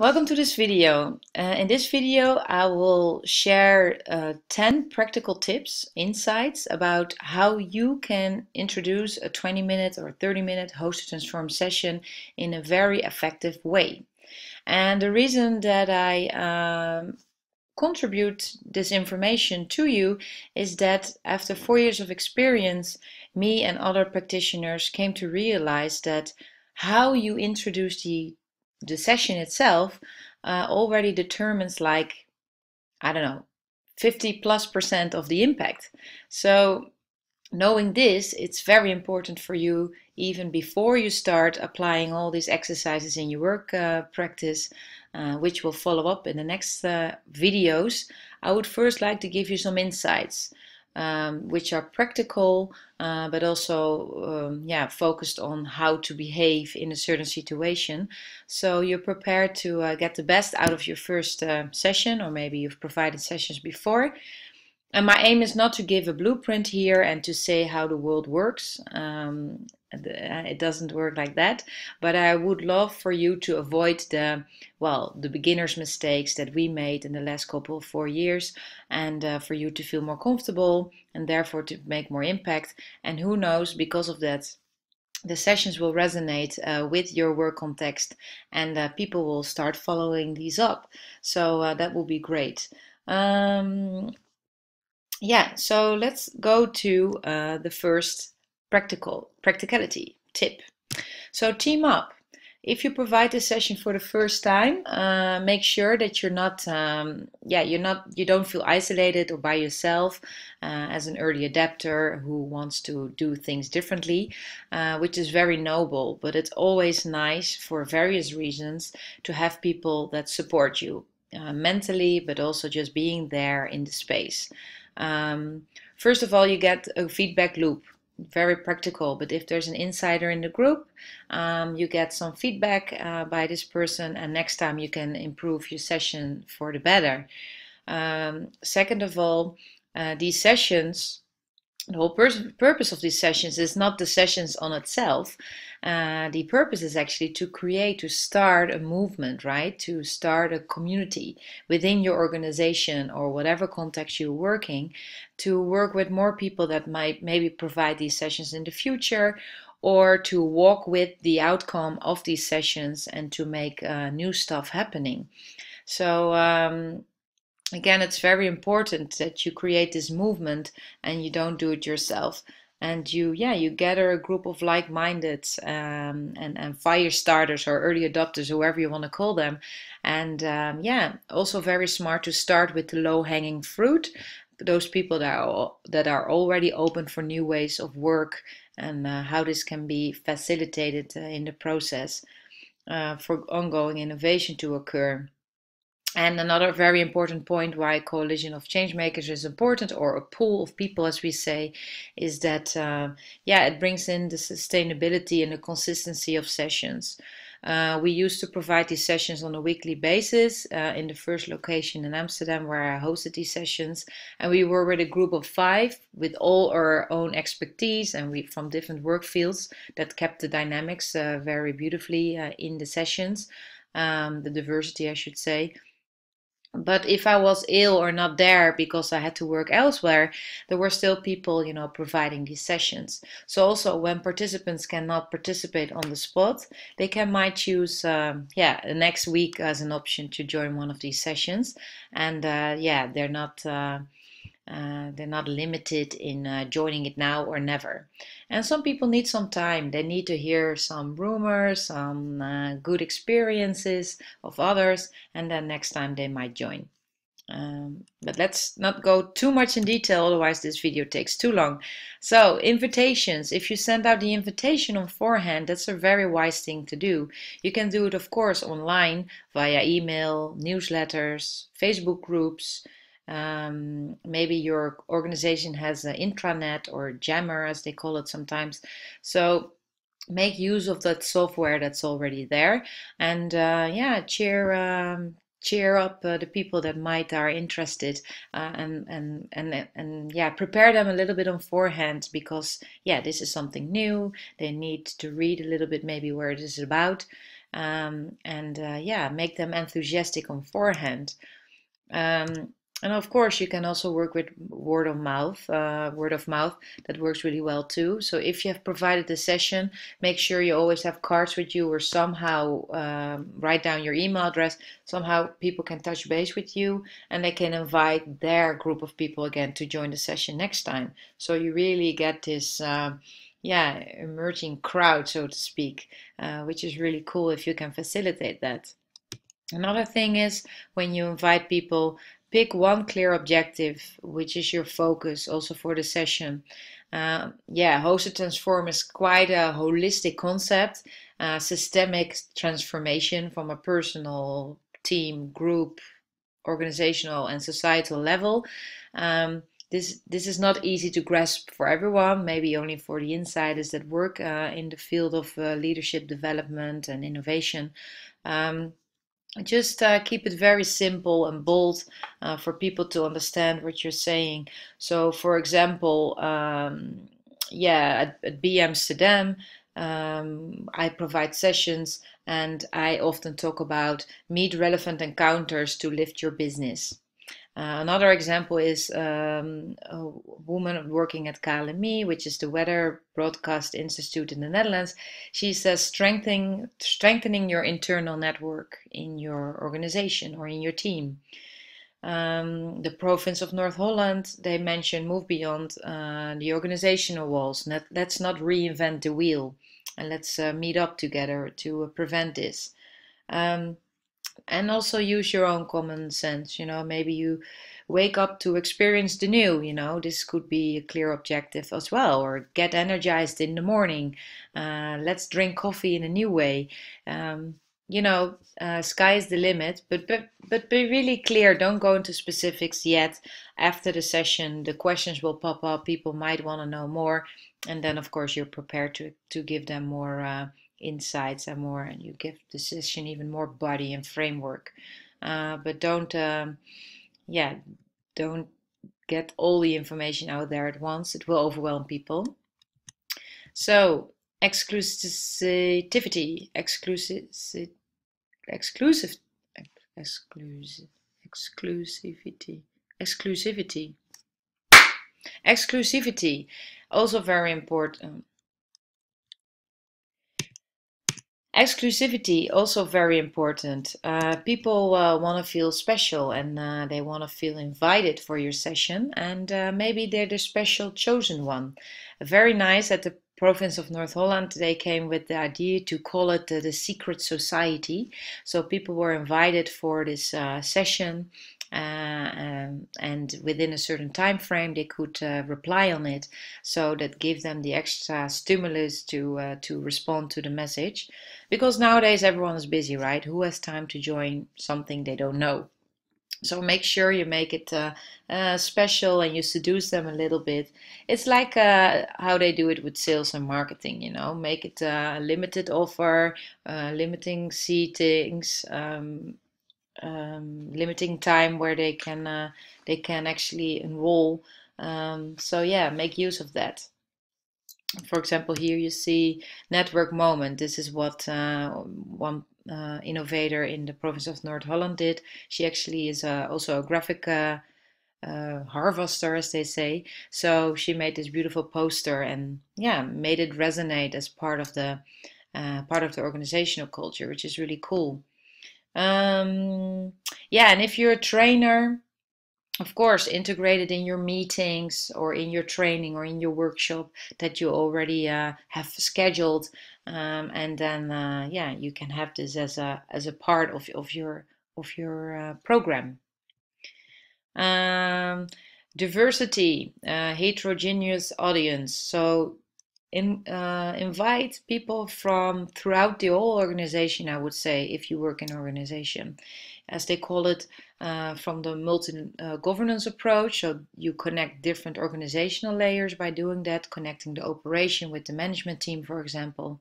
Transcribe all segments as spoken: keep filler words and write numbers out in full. Welcome to this video. Uh, in this video I will share uh, ten practical tips, insights about how you can introduce a twenty minute or thirty minute Host to Transform session in a very effective way. And the reason that I um, contribute this information to you is that after four years of experience, me and other practitioners came to realize that how you introduce the the session itself uh, already determines, like, I don't know, fifty plus percent of the impact. So knowing this, it's very important for you, even before you start applying all these exercises in your work uh, practice, uh, which we'll follow up in the next uh, videos. I would first like to give you some insights, um, which are practical, uh, but also um, yeah, focused on how to behave in a certain situation. So you're prepared to uh, get the best out of your first uh, session, or maybe you've provided sessions before. And my aim is not to give a blueprint here and to say how the world works. Um, it doesn't work like that. But I would love for you to avoid the, well, the beginner's mistakes that we made in the last couple of four years, and uh, for you to feel more comfortable and therefore to make more impact. And who knows, because of that, the sessions will resonate uh, with your work context, and uh, people will start following these up. So uh, that will be great. Um, Yeah, so let's go to uh, the first practical practicality tip. So team up. If you provide this session for the first time, uh, make sure that you're not, um, yeah, you're not, you don't feel isolated or by yourself uh, as an early adapter who wants to do things differently, uh, which is very noble. But it's always nice, for various reasons, to have people that support you uh, mentally, but also just being there in the space. Um, first of all, you get a feedback loop, very practical, but if there's an insider in the group, um, you get some feedback uh, by this person, and next time you can improve your session for the better. Um, second of all, uh, these sessions, the whole pur purpose of these sessions is not the sessions on itself. Uh, the purpose is actually to create, to start a movement, right? To start a community within your organization or whatever context you're working, to work with more people that might maybe provide these sessions in the future, or to walk with the outcome of these sessions and to make uh, new stuff happening. So, um, again, it's very important that you create this movement and you don't do it yourself. And you, yeah, you gather a group of like-minded um, and, and fire starters or early adopters, whoever you want to call them. And um, yeah, also very smart to start with the low-hanging fruit, those people that are, that are already open for new ways of work and uh, how this can be facilitated uh, in the process uh, for ongoing innovation to occur. And another very important point why a coalition of change makers is important, or a pool of people, as we say, is that, uh, yeah, it brings in the sustainability and the consistency of sessions. Uh, we used to provide these sessions on a weekly basis uh, in the first location in Amsterdam where I hosted these sessions, and we were with a group of five with all our own expertise, and we from different work fields. That kept the dynamics uh, very beautifully uh, in the sessions, um, the diversity, I should say. But if I was ill or not there because I had to work elsewhere, there were still people, you know, providing these sessions. So also, when participants cannot participate on the spot, they can might choose, um, yeah, the next week as an option to join one of these sessions. And uh, yeah, they're not uh, uh, they're not limited in uh, joining it now or never. And some people need some time. They need to hear some rumors, some uh, good experiences of others, and then next time they might join. Um, but let's not go too much in detail, otherwise this video takes too long. So, invitations. If you send out the invitation on forehand, that's a very wise thing to do. You can do it, of course, online, via email, newsletters, Facebook groups. Um, maybe your organization has an intranet or Jammer, as they call it sometimes. So make use of that software that's already there, and uh, yeah, cheer um, cheer up uh, the people that might are interested, uh, and, and and and yeah, prepare them a little bit on forehand, because yeah, this is something new. They need to read a little bit maybe where it is about. um, and uh, yeah, make them enthusiastic on forehand. Um, and of course, you can also work with word of mouth, uh, word of mouth that works really well too. So if you have provided the session, make sure you always have cards with you, or somehow um, write down your email address. Somehow people can touch base with you, and they can invite their group of people again to join the session next time. So you really get this um, yeah, emerging crowd, so to speak, uh, which is really cool if you can facilitate that. Another thing is, when you invite people, pick one clear objective, which is your focus also for the session. Uh, yeah, Host to Transform is quite a holistic concept, uh, systemic transformation from a personal, team, group, organizational and societal level. Um, This, this is not easy to grasp for everyone, maybe only for the insiders that work uh, in the field of uh, leadership development and innovation. Um, just uh, keep it very simple and bold uh, for people to understand what you're saying. So, for example, um, yeah, at, at B Amsterdam, Um, I provide sessions, and I often talk about meet relevant encounters to lift your business. Uh, another example is um, a woman working at K N M I, which is the Weather Broadcast Institute in the Netherlands. She says strengthening, strengthening your internal network in your organization or in your team. Um, the province of North Holland, they mention move beyond uh, the organizational walls. Not, let's not reinvent the wheel, and let's uh, meet up together to uh, prevent this. Um, And also use your own common sense. You know, maybe you wake up to experience the new, you know, this could be a clear objective as well, or get energized in the morning. Uh, let's drink coffee in a new way. Um, you know, uh, sky is the limit, but, but, but be really clear. Don't go into specifics yet. After the session, the questions will pop up. People might want to know more. And then, of course, you're prepared to, to give them more uh, insights and more, and you give the session even more body and framework. Uh, but don't, um, yeah, don't get all the information out there at once. It will overwhelm people. So exclusivity, exclusive, exclusive, exclusive, exclusivity, exclusivity, exclusivity, also very important. Exclusivity, also very important. Uh, people uh, want to feel special, and uh, they want to feel invited for your session, and uh, maybe they're the special chosen one. Very nice at the province of North Holland, they came with the idea to call it uh, the secret society. So people were invited for this uh, session, uh, um, and within a certain time frame they could uh, reply on it. So that gave them the extra stimulus to, uh, to respond to the message. Because nowadays everyone is busy, right? Who has time to join something they don't know? So make sure you make it uh, uh, special, and you seduce them a little bit. It's like uh, how they do it with sales and marketing, you know. Make it a uh, limited offer, uh, limiting seatings, um, um, limiting time where they can uh, they can actually enroll. Um, so yeah, make use of that. For example, here you see network moment. This is what uh, one uh, innovator in the province of North Holland did. She actually is uh, also a graphic uh, uh, harvester, as they say. So she made this beautiful poster, and yeah, made it resonate as part of the uh, part of the organizational culture, which is really cool. Um, yeah, and if you're a trainer, of course, integrate it in your meetings or in your training or in your workshop that you already uh, have scheduled, um, and then uh, yeah, you can have this as a as a part of of your of your uh, program. Um, diversity, uh, heterogeneous audience. So, in uh, invite people from throughout the whole organization. I would say, if you work in an organization, as they call it, uh, from the multi-governance uh, approach. So you connect different organizational layers by doing that, connecting the operation with the management team, for example,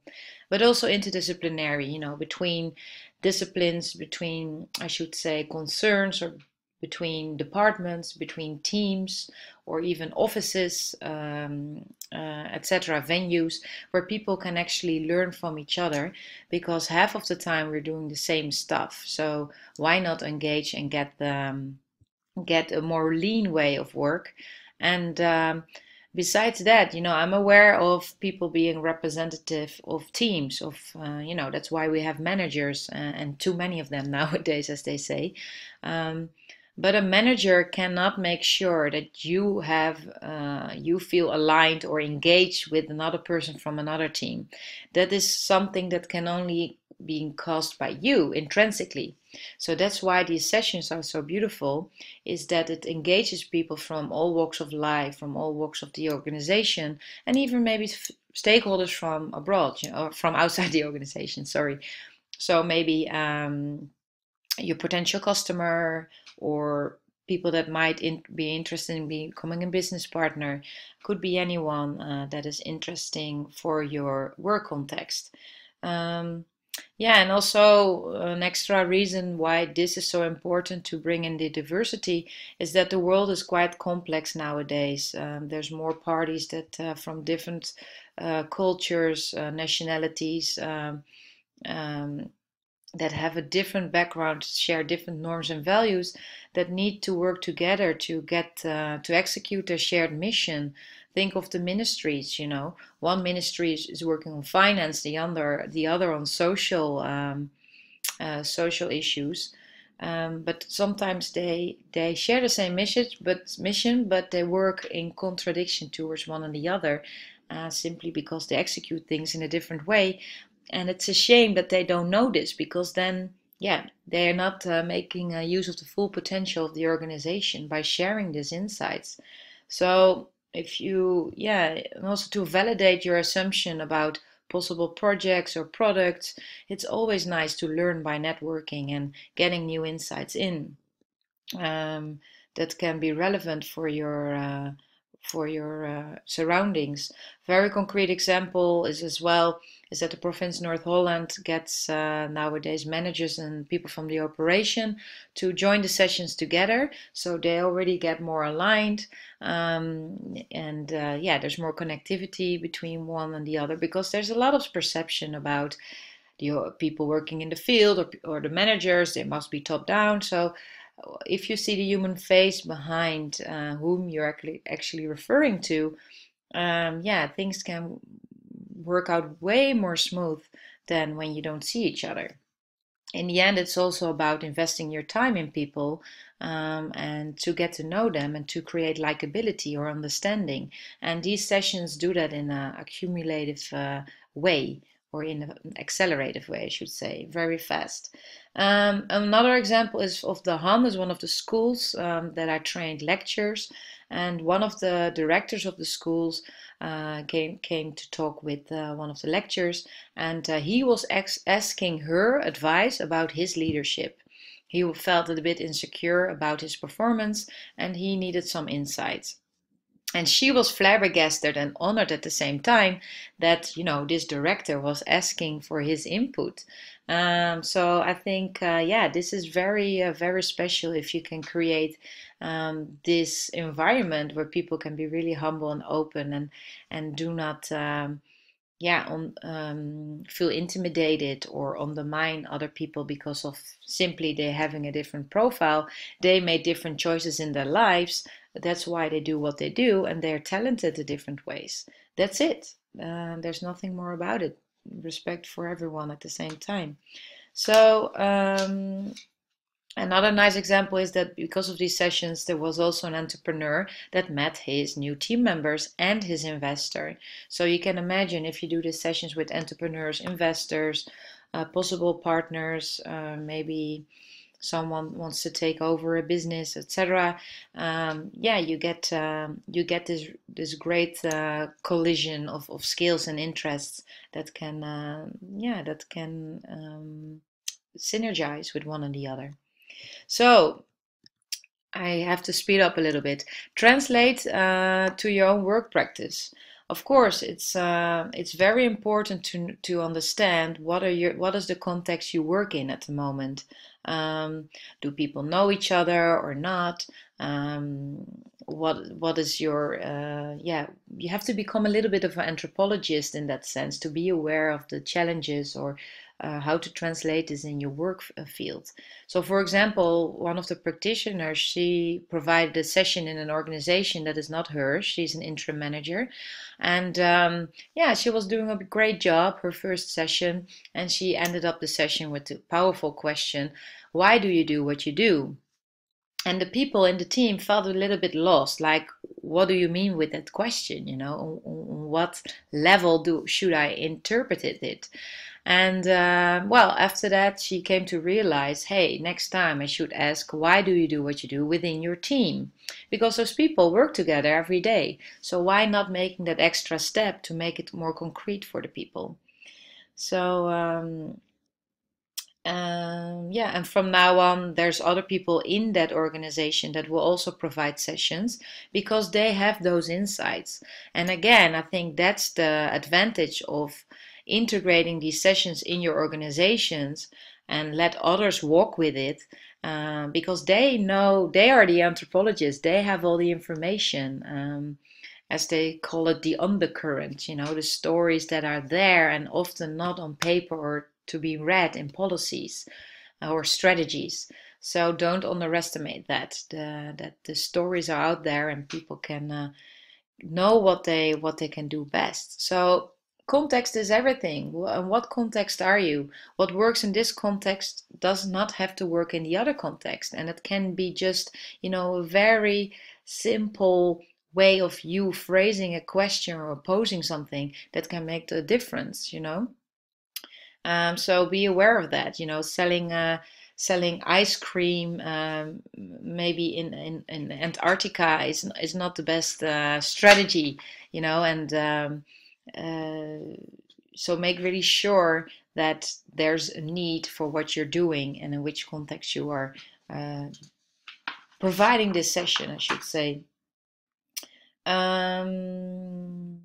but also interdisciplinary, you know, between disciplines, between, I should say, concerns or between departments, between teams, or even offices, um, uh, et cetera, venues, where people can actually learn from each other, because half of the time we're doing the same stuff. So why not engage and get um, get a more lean way of work? And um, besides that, you know, I'm aware of people being representative of teams, of, uh, you know, that's why we have managers, uh, and too many of them nowadays, as they say. Um, But a manager cannot make sure that you have, uh, you feel aligned or engaged with another person from another team. That is something that can only be caused by you intrinsically. So that's why these sessions are so beautiful, is that it engages people from all walks of life, from all walks of the organization, and even maybe f stakeholders from abroad, you know, or from outside the organization, sorry. So maybe um, your potential customer, or people that might in, be interested in becoming a business partner, could be anyone uh, that is interesting for your work context. Um, yeah, and also an extra reason why this is so important to bring in the diversity is that the world is quite complex nowadays. Um, there's more parties that uh, from different uh, cultures, uh, nationalities, um, um, that have a different background, share different norms and values, that need to work together to get uh, to execute their shared mission. Think of the ministries, you know, one ministry is working on finance, the other the other on social um, uh, social issues, um, but sometimes they they share the same mission, but mission but they work in contradiction towards one and the other, uh, simply because they execute things in a different way. And it's a shame that they don't know this, because then, yeah, they are not uh, making uh, use of the full potential of the organization by sharing these insights. So if you, yeah, and also to validate your assumption about possible projects or products, it's always nice to learn by networking and getting new insights in um, that can be relevant for your uh, for your uh, surroundings. Very concrete example is as well is that the province North Holland gets uh, nowadays managers and people from the operation to join the sessions together, so they already get more aligned, um, and uh, yeah, there's more connectivity between one and the other, because there's a lot of perception about the people working in the field, or, or the managers, they must be top down. So if you see the human face behind uh, whom you're actually actually referring to, um, yeah, things can work out way more smooth than when you don't see each other. In the end, it's also about investing your time in people, um, and to get to know them and to create likability or understanding. And these sessions do that in an accumulative uh, way, or in an accelerative way, I should say, very fast. Um, another example is of the H U M, is one of the schools um, that I trained lectures, and one of the directors of the schools uh, came came to talk with uh, one of the lecturers, and uh, he was ex asking her advice about his leadership. He felt a bit insecure about his performance, and he needed some insights. And she was flabbergasted and honored at the same time that, you know, this director was asking for his input. Um, so I think, uh, yeah, this is very, uh, very special if you can create um, this environment where people can be really humble and open, and and do not, um, yeah, on, um, feel intimidated or undermine other people because of simply they having a different profile. They made different choices in their lives. That's why they do what they do, and they're talented in different ways. That's it. Uh, there's nothing more about it. Respect for everyone at the same time. So um, another nice example is that because of these sessions, there was also an entrepreneur that met his new team members and his investor. So you can imagine, if you do these sessions with entrepreneurs, investors, uh, possible partners, uh, maybe someone wants to take over a business, et cetera. Um, yeah, you get um, you get this this great uh, collision of, of skills and interests that can uh, yeah that can um, synergize with one and the other. So I have to speed up a little bit. Translate uh, to your own work practice. of course, it's uh, it's very important to to understand what are your what is the context you work in at the moment. Um, do people know each other or not? Um, what what is your uh, yeah? You have to become a little bit of an anthropologist in that sense to be aware of the challenges or uh, how to translate this in your work field. So, for example, one of the practitioners, she provided a session in an organization that is not hers. She's an interim manager, and um, yeah, she was doing a great job her first session, and she ended up the session with the powerful question: why do you do what you do? And the people in the team felt a little bit lost, like, what do you mean with that question? You know, on what level do should I interpret it? And uh, well, after that, she came to realize, hey, next time I should ask, why do you do what you do within your team? Because those people work together every day. So why not making that extra step to make it more concrete for the people? So, um, Um, yeah, and from now on, there's other people in that organization that will also provide sessions because they have those insights. And again, I think that's the advantage of integrating these sessions in your organizations and let others walk with it, uh, because they know, they are the anthropologists, they have all the information. Um, as they call it, the undercurrent, you know, the stories that are there and often not on paper or to be read in policies or strategies. So don't underestimate that. The, that the stories are out there and people can uh, know what they what they can do best. So context is everything. In what context are you? What works in this context does not have to work in the other context, and it can be just, you know, a very simple way of you phrasing a question or posing something that can make the difference, you know. Um, so be aware of that, you know, selling uh, selling ice cream um, maybe in, in, in Antarctica is, is not the best uh, strategy, you know, and um, uh, so make really sure that there's a need for what you're doing and in which context you are uh, providing this session, I should say. Um,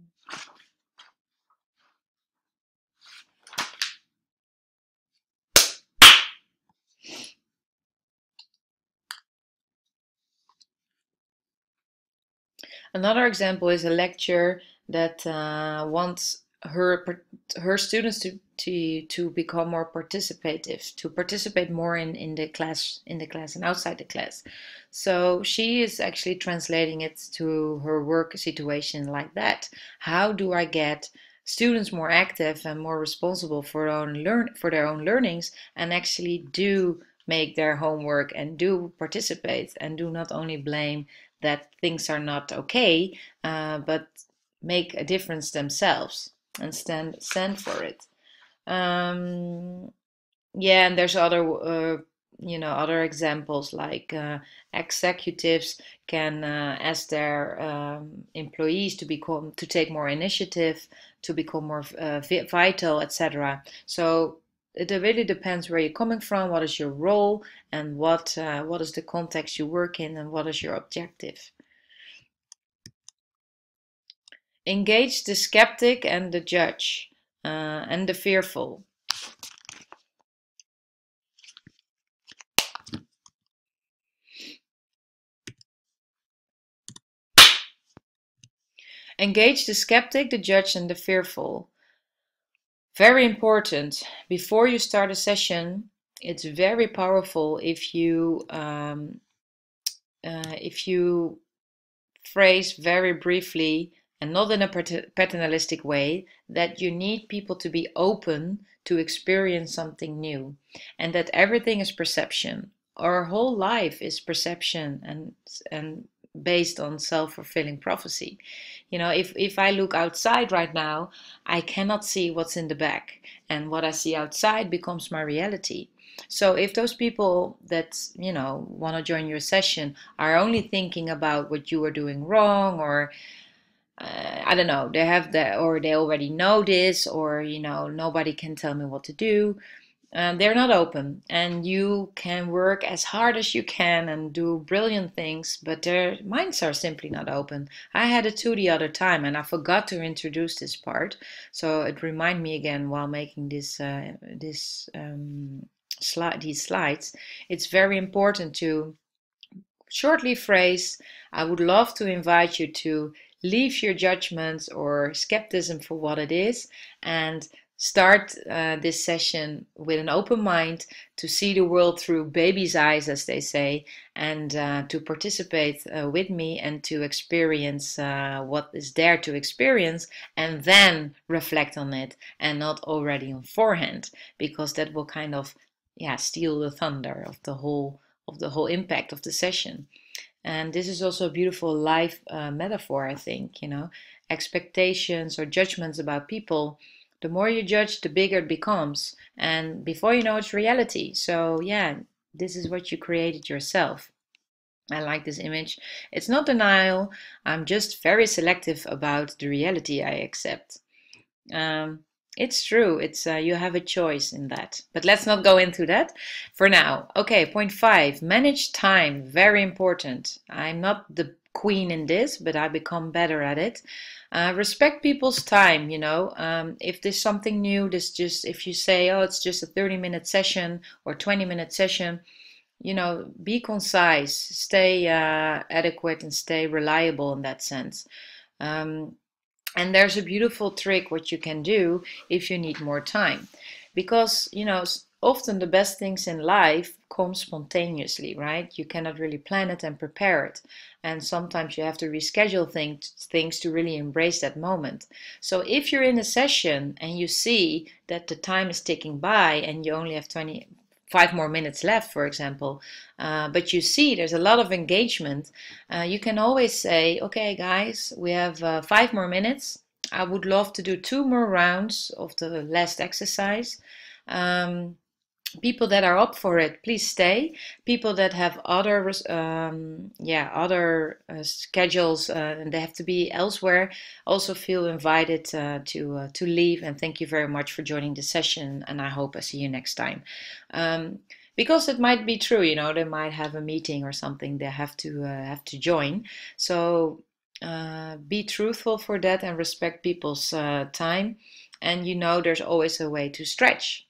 Another example is a lecturer that uh, wants her her students to, to to become more participative, to participate more in in the class in the class and outside the class. So she is actually translating it to her work situation like that. How do I get students more active and more responsible for their own learn for their own learnings and actually do make their homework and do participate and do not only blame that things are not okay, uh, but make a difference themselves and stand stand for it. Um, yeah, and there's other uh, you know other examples like uh, executives can uh, ask their um, employees to become to take more initiative, to become more uh, vital, et cetera. So it really depends where you're coming from, what is your role, and what uh, what is the context you work in, and what is your objective. Engage the skeptic and the judge uh, and the fearful. Engage the skeptic, the judge, and the fearful. Very important. Before you start a session, it's very powerful if you um, uh, if you phrase very briefly and not in a paternalistic way that you need people to be open to experience something new, and that everything is perception. Our whole life is perception and and based on self-fulfilling prophecy. You know, if, if I look outside right now, I cannot see what's in the back, and what I see outside becomes my reality. So if those people that, you know, want to join your session are only thinking about what you are doing wrong, or uh, I don't know, they have that, or they already know this, or, you know, nobody can tell me what to do, Um, they're not open, and you can work as hard as you can and do brilliant things, but their minds are simply not open. I had it too the other time, and I forgot to introduce this part, so it reminded me again while making this uh, this um, slide these slides. It's very important to shortly phrase, I would love to invite you to leave your judgments or skepticism for what it is, and start uh, this session with an open mind to see the world through baby's eyes, as they say, and uh, to participate uh, with me and to experience uh, what is there to experience, and then reflect on it and not already on forehand, because that will kind of yeah steal the thunder of the whole of the whole impact of the session. And this is also a beautiful life uh, metaphor, I think. You know, expectations or judgments about people, the more you judge, the bigger it becomes, and before you know, it's reality. So yeah, this is what you created yourself. I like this image. It's not denial, I'm just very selective about the reality I accept. Um, it's true, it's uh, you have a choice in that, but let's not go into that for now. Okay, point five, manage time, very important. I'm not the queen in this, but I become better at it. Uh, respect people's time, you know. Um, if there's something new, this just if you say, oh, it's just a thirty minute session or twenty minute session, you know, be concise, stay uh, adequate and stay reliable in that sense. Um, and there's a beautiful trick what you can do if you need more time, because, you know, often the best things in life come spontaneously, right? You cannot really plan it and prepare it. And sometimes you have to reschedule things, things to really embrace that moment. So if you're in a session and you see that the time is ticking by and you only have twenty-five more minutes left, for example, uh, but you see there's a lot of engagement, uh, you can always say, okay, guys, we have uh, five more minutes. I would love to do two more rounds of the last exercise. Um, People that are up for it, please stay. People that have other, um, yeah, other uh, schedules uh, and they have to be elsewhere, also feel invited uh, to uh, to leave. And thank you very much for joining the session. And I hope I see you next time, um, because it might be true. You know, they might have a meeting or something. They have to uh, have to join. So uh, be truthful for that and respect people's uh, time. And you know, there's always a way to stretch.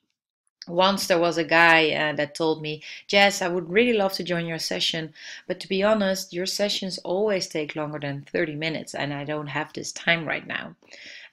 Once there was a guy uh, that told me, Jess, I would really love to join your session, but to be honest, your sessions always take longer than thirty minutes and I don't have this time right now.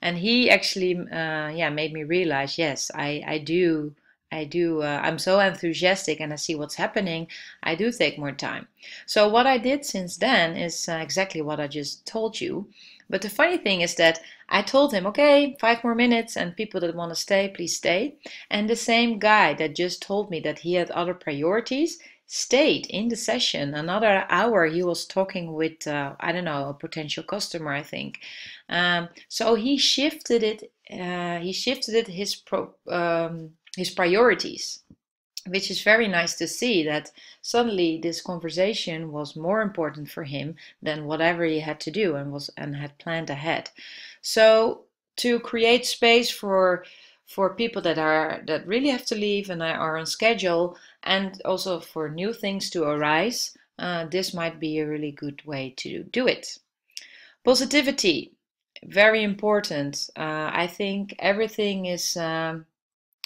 And he actually uh, yeah, made me realize, yes, I, I do, I do, uh, I'm so enthusiastic and I see what's happening, I do take more time. So what I did since then is uh, exactly what I just told you. But the funny thing is that I told him, okay, five more minutes and people that want to stay, please stay. And the same guy that just told me that he had other priorities stayed in the session. Another hour he was talking with, uh, I don't know, a potential customer, I think. Um, so he shifted it, uh, he shifted it his, pro, um, his priorities, which is very nice to see that suddenly this conversation was more important for him than whatever he had to do and was and had planned ahead. So to create space for for people that are that really have to leave and are on schedule, and also for new things to arise, uh, this might be a really good way to do it. Positivity, very important. Uh, I think everything is um,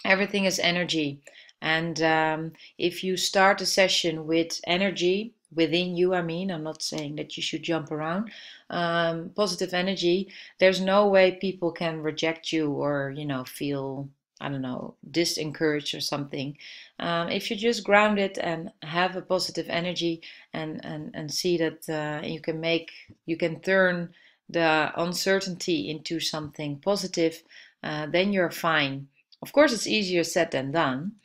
everything is energy. And um, if you start a session with energy within you, I mean, I'm not saying that you should jump around, um, positive energy, there's no way people can reject you or, you know, feel, I don't know, disencouraged or something. Um, if you just ground it and have a positive energy and, and, and see that uh, you can make, you can turn the uncertainty into something positive, uh, then you're fine. Of course, it's easier said than done.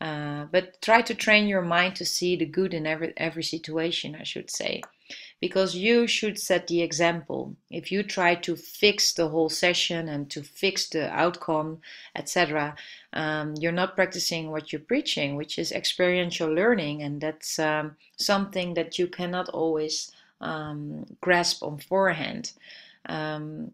Uh, but try to train your mind to see the good in every every situation, I should say, because you should set the example. If you try to fix the whole session and to fix the outcome, et cetera, um, you're not practicing what you're preaching, which is experiential learning, and that's um, something that you cannot always um, grasp on forehand. Um,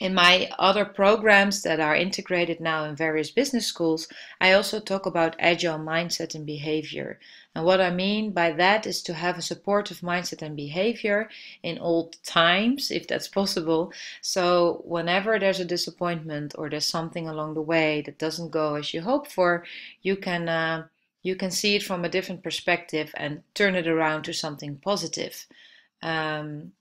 in my other programs that are integrated now in various business schools, I also talk about agile mindset and behavior. And what I mean by that is to have a supportive mindset and behavior in all times, if that's possible. So whenever there's a disappointment or there's something along the way that doesn't go as you hope for, you can uh, you can see it from a different perspective and turn it around to something positive. Um,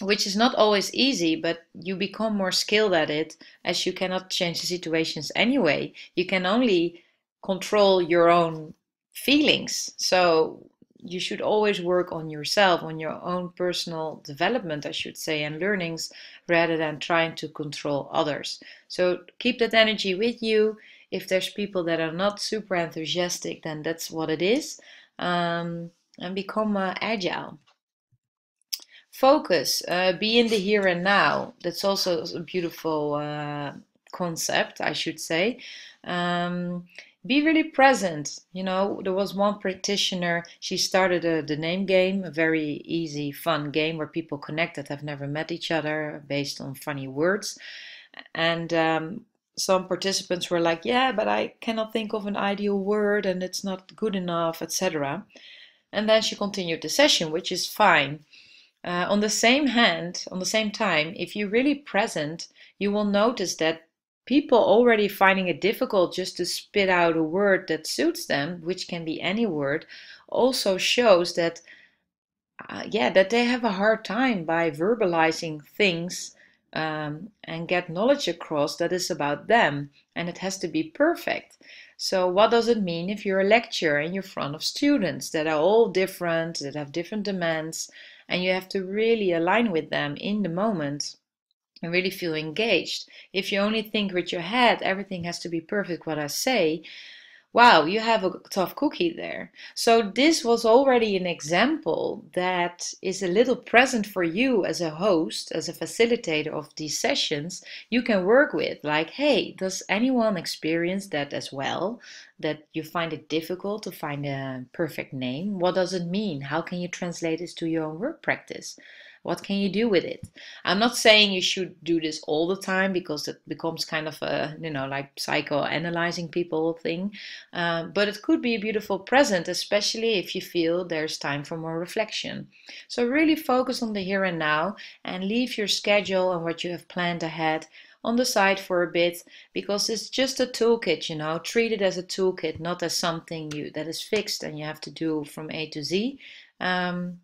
which is not always easy, but you become more skilled at it, as you cannot change the situations anyway. You can only control your own feelings. So you should always work on yourself, on your own personal development, I should say, and learnings, rather than trying to control others. So keep that energy with you. If there's people that are not super enthusiastic, then that's what it is. Um, and become uh, agile. Focus, uh, be in the here and now. That's also a beautiful uh, concept, I should say. Um, be really present. You know, there was one practitioner, she started a, the name game, a very easy, fun game where people connect that have never met each other based on funny words. And um, some participants were like, yeah, but I cannot think of an ideal word and it's not good enough, et cetera. And then she continued the session, which is fine. Uh, on the same hand, on the same time, if you're really present, you will notice that people already finding it difficult just to spit out a word that suits them, which can be any word, also shows that, uh, yeah, that they have a hard time by verbalizing things um, and get knowledge across that is about them, and it has to be perfect. So what does it mean if you're a lecturer and you're in front of students that are all different, that have different demands, and you have to really align with them in the moment and really feel engaged? If you only think with your head, everything has to be perfect what I say, wow, you have a tough cookie there. So this was already an example that is a little present for you as a host, as a facilitator of these sessions, you can work with. Like, hey, does anyone experience that as well? That you find it difficult to find a perfect name? What does it mean? How can you translate this to your own work practice? What can you do with it? I'm not saying you should do this all the time, because it becomes kind of a, you know, like psychoanalyzing people thing. Uh, but it could be a beautiful present, especially if you feel there's time for more reflection. So really focus on the here and now and leave your schedule and what you have planned ahead on the side for a bit, because it's just a toolkit, you know. Treat it as a toolkit, not as something you that is fixed and you have to do from A to Z. Um,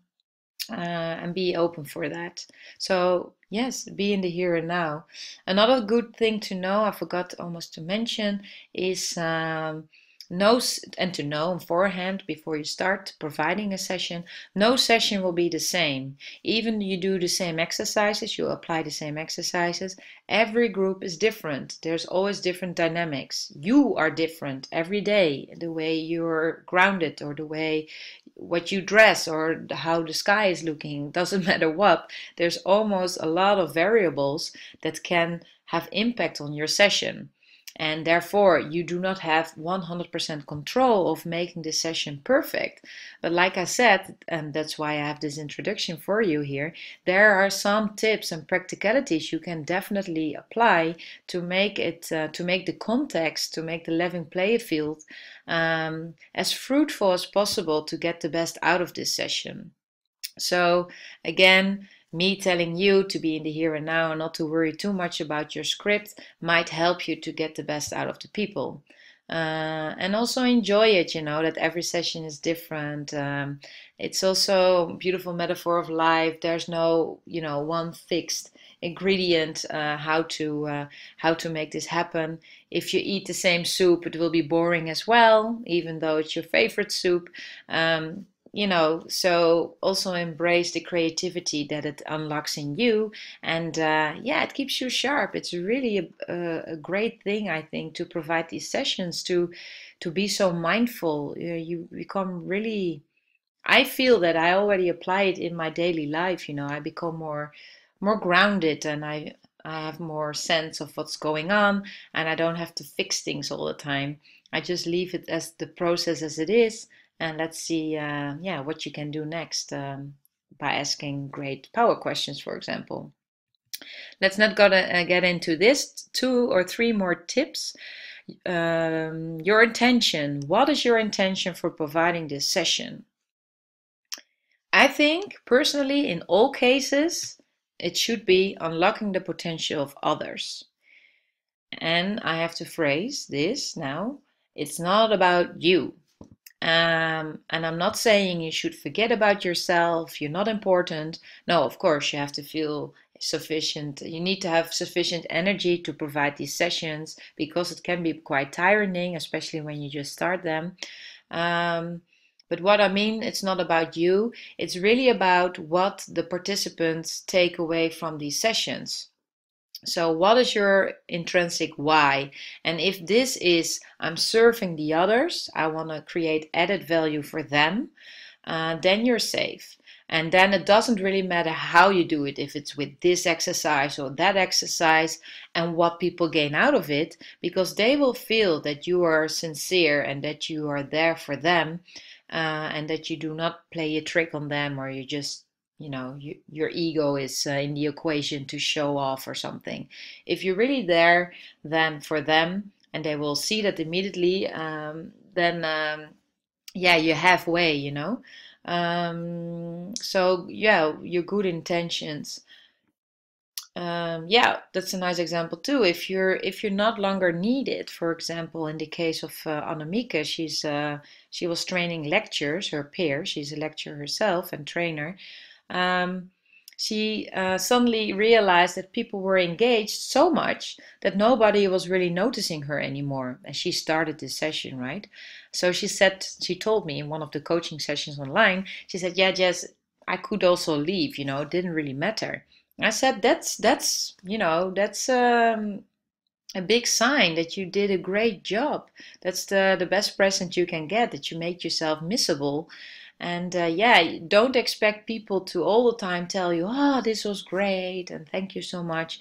Uh, and be open for that. So yes, be in the here and now. Another good thing to know, I forgot almost to mention, is um, no and to know beforehand before you start providing a session, no session will be the same. Even you do the same exercises, you apply the same exercises, every group is different. There's always different dynamics. You are different every day, the way you're grounded or the way what you dress or how the sky is looking, doesn't matter what. There's almost a lot of variables that can have impact on your session, and therefore you do not have one hundred percent control of making this session perfect. But like I said, and that's why I have this introduction for you here, there are some tips and practicalities you can definitely apply to make it uh, to make the context, to make the living play field um, as fruitful as possible to get the best out of this session. So again, me telling you to be in the here and now and not to worry too much about your script might help you to get the best out of the people. Uh, and also enjoy it, you know, that every session is different. Um, it's also a beautiful metaphor of life. There's no, you know, one fixed ingredient uh, how to uh, how to make this happen. If you eat the same soup, it will be boring as well, even though it's your favorite soup. Um, You know, so also embrace the creativity that it unlocks in you, and uh, yeah, it keeps you sharp. It's really a, a great thing, I think, to provide these sessions, to to be so mindful. You know, you become really. I feel that I already apply it in my daily life. You know, I become more more grounded, and I I have more sense of what's going on, and I don't have to fix things all the time. I just leave it as the process as it is. And let's see, uh, yeah, what you can do next um, by asking great power questions, for example. Let's not gotta, uh, get into this. Two or three more tips. Um, your intention. What is your intention for providing this session? I think personally, in all cases, it should be unlocking the potential of others. And I have to phrase this now. It's not about you. Um, and I'm not saying you should forget about yourself, you're not important. No, of course, you have to feel sufficient. You need to have sufficient energy to provide these sessions, because it can be quite tiring, especially when you just start them. Um, but what I mean, it's not about you. It's really about what the participants take away from these sessions. So what is your intrinsic why? And if this is, I'm serving the others, I want to create added value for them, uh, then you're safe. And then it doesn't really matter how you do it, if it's with this exercise or that exercise, and what people gain out of it, because they will feel that you are sincere and that you are there for them, uh, and that you do not play a trick on them, or you just, you know, you, your ego is uh, in the equation to show off or something. If you're really there then for them, and they will see that immediately, um, then um, yeah, you're halfway, you know. Um, so yeah, your good intentions. Um, yeah, that's a nice example too. If you're if you're not longer needed, for example, in the case of uh, Anamika, she's uh, she was training lectures, her peer. She's a lecturer herself and trainer. Um, she uh, suddenly realized that people were engaged so much that nobody was really noticing her anymore. And she started this session, right? So she said, she told me in one of the coaching sessions online, she said, yeah, Jess, I could also leave, you know, it didn't really matter. And I said, that's, that's, you know, that's um, a big sign that you did a great job. That's the, the best present you can get, that you make yourself missable. And uh, yeah, don't expect people to all the time tell you, oh, this was great and thank you so much.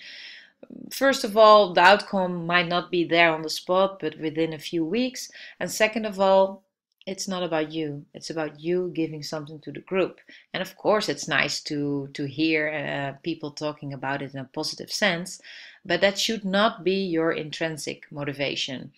First of all, the outcome might not be there on the spot, but within a few weeks. And second of all, it's not about you. It's about you giving something to the group. And of course, it's nice to, to hear uh, people talking about it in a positive sense, but that should not be your intrinsic motivation.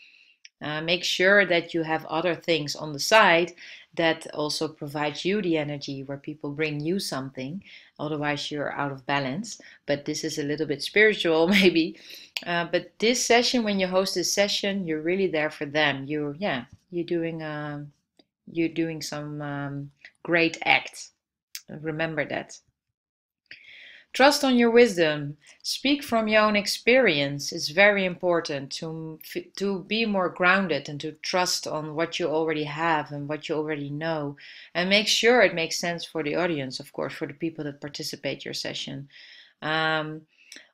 Uh, make sure that you have other things on the side that also provides you the energy, where people bring you something, otherwise you're out of balance. But this is a little bit spiritual maybe, uh, but this session, when you host this session, you're really there for them. You're, yeah, you're doing, uh, you're doing some um, great act. Remember that. Trust on your wisdom. Speak from your own experience. It's very important to, to be more grounded and to trust on what you already have and what you already know. And make sure it makes sense for the audience, of course, for the people that participate in your session. Um,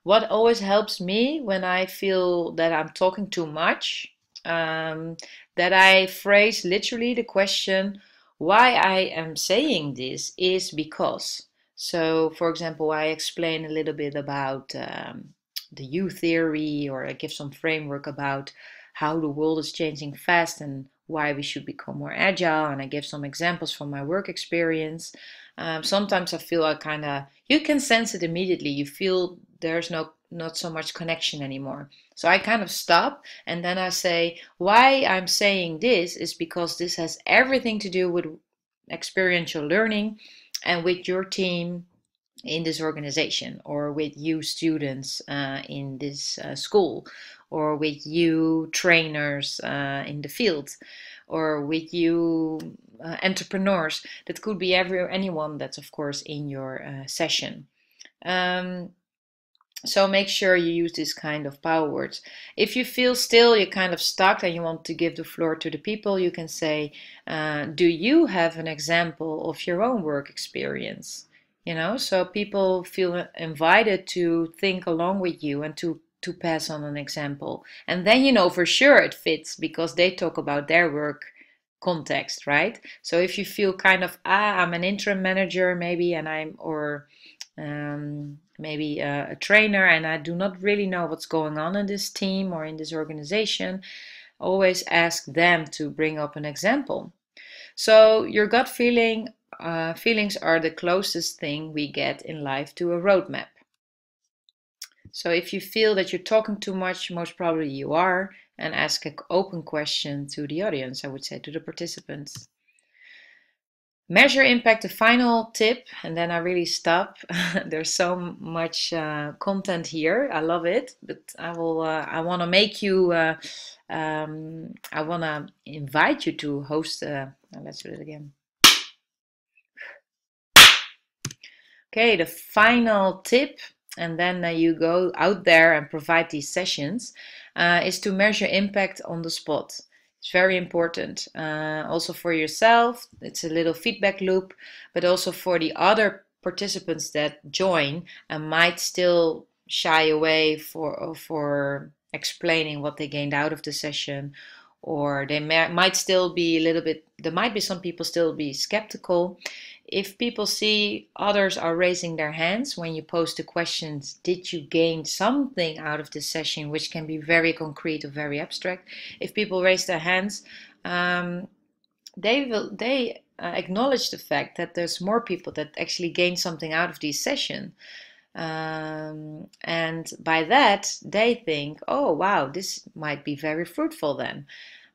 what always helps me when I feel that I'm talking too much, um, that I phrase literally the question, why I am saying this is because. So, for example, I explain a little bit about um, the U theory, or I give some framework about how the world is changing fast and why we should become more agile. And I give some examples from my work experience. Um, sometimes I feel I kind of, you can sense it immediately. You feel there's no, not so much connection anymore. So I kind of stop, and then I say, why I'm saying this is because this has everything to do with experiential learning, and with your team in this organization, or with you students uh, in this uh, school, or with you trainers uh, in the field, or with you uh, entrepreneurs. That could be every anyone that's of course in your uh, session. Um, so make sure you use this kind of power words. If you feel still you're kind of stuck and you want to give the floor to the people, you can say, uh, do you have an example of your own work experience? You know, so people feel invited to think along with you and to to pass on an example, and then you know for sure it fits, because they talk about their work context, right? So if you feel kind of, ah, I'm an interim manager maybe, and I'm or um maybe a, a trainer, and I do not really know what's going on in this team or in this organization, always ask them to bring up an example. So your gut feeling, uh, feelings are the closest thing we get in life to a roadmap. So if you feel that you're talking too much, most probably you are, and ask an open question to the audience, I would say, to the participants. Measure impact, the final tip, and then I really stop. There's so much uh, content here. I love it, but I will. Uh, I want to make you. Uh, um, I want to invite you to host. Uh, let's do it again. Okay, the final tip, and then uh, you go out there and provide these sessions. Uh, is to measure impact on the spot. It's very important, uh, also for yourself. It's a little feedback loop, but also for the other participants that join and might still shy away for for explaining what they gained out of the session, or they may, might still be a little bit. There might be some people still be skeptical. If people see others are raising their hands when you post the questions, did you gain something out of this session, which can be very concrete or very abstract. If people raise their hands, um, they will they uh, acknowledge the fact that there's more people that actually gain something out of this session. Um, and by that, they think, oh, wow, this might be very fruitful then.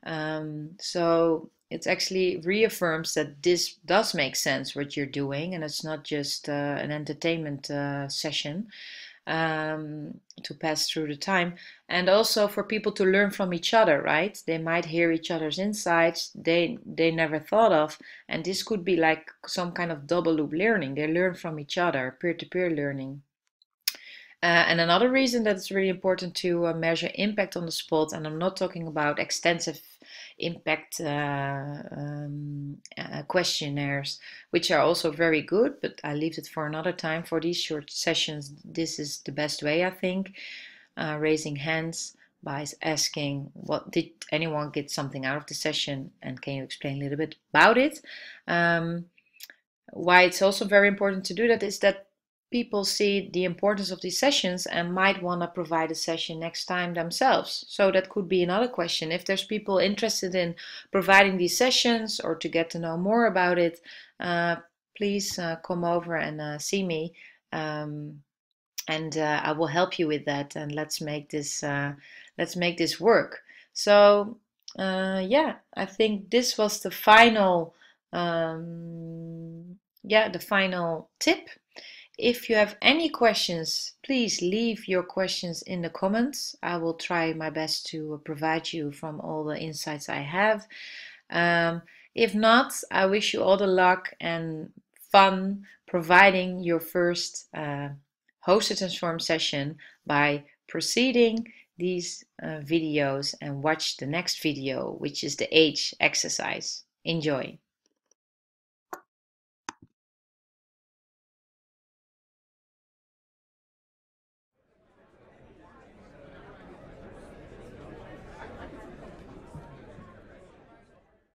Um, so it actually reaffirms that this does make sense what you're doing, and it's not just uh, an entertainment uh, session um, to pass through the time. And also for people to learn from each other, right? They might hear each other's insights they they never thought of, and this could be like some kind of double loop learning. They learn from each other, peer-to-peer learning. Uh, and another reason that it's really important to uh, measure impact on the spot, and I'm not talking about extensive impact uh, um, uh, questionnaires, which are also very good, but I leave it for another time. For these short sessions, this is the best way, I think, uh, raising hands by asking, what did anyone get something out of the session, and can you explain a little bit about it? Um, why it's also very important to do that is that people see the importance of these sessions and might want to provide a session next time themselves. So that could be another question. If there's people interested in providing these sessions or to get to know more about it, uh, please uh, come over and uh, see me. Um, and uh, I will help you with that. And let's make this, uh, let's make this work. So uh, yeah, I think this was the final, um, yeah, the final tip. If you have any questions, please leave your questions in the comments. I will try my best to provide you from all the insights I have. Um, if not, I wish you all the luck and fun providing your first uh, Host to Transform session by proceeding these uh, videos and watch the next video, which is the H exercise. Enjoy!